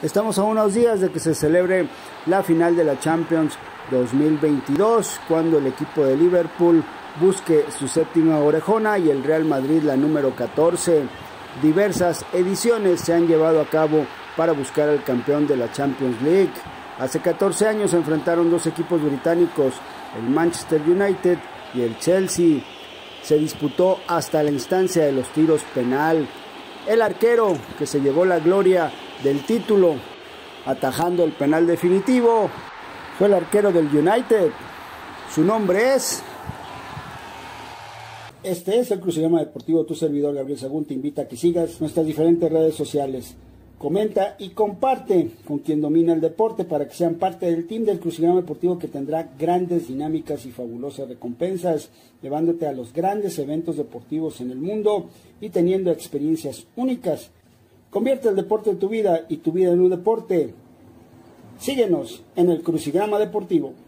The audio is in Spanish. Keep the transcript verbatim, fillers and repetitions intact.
Estamos a unos días de que se celebre la final de la Champions dos mil veintidós, cuando el equipo de Liverpool busque su séptima orejona y el Real Madrid la número catorce. Diversas ediciones se han llevado a cabo para buscar al campeón de la Champions League. Hace catorce años se enfrentaron dos equipos británicos, el Manchester United y el Chelsea. Se disputó hasta la instancia de los tiros penal. El arquero que se llevó la gloria del título, atajando el penal definitivo, fue el arquero del United. Su nombre es... Este es el Crucigrama Deportivo. Tu servidor Gabriel Sahagún te invita a que sigas nuestras diferentes redes sociales. Comenta y comparte con quien domina el deporte para que sean parte del team del Crucigrama Deportivo, que tendrá grandes dinámicas y fabulosas recompensas, llevándote a los grandes eventos deportivos en el mundo y teniendo experiencias únicas. Convierte el deporte en tu vida y tu vida en un deporte. Síguenos en el Crucigrama Deportivo.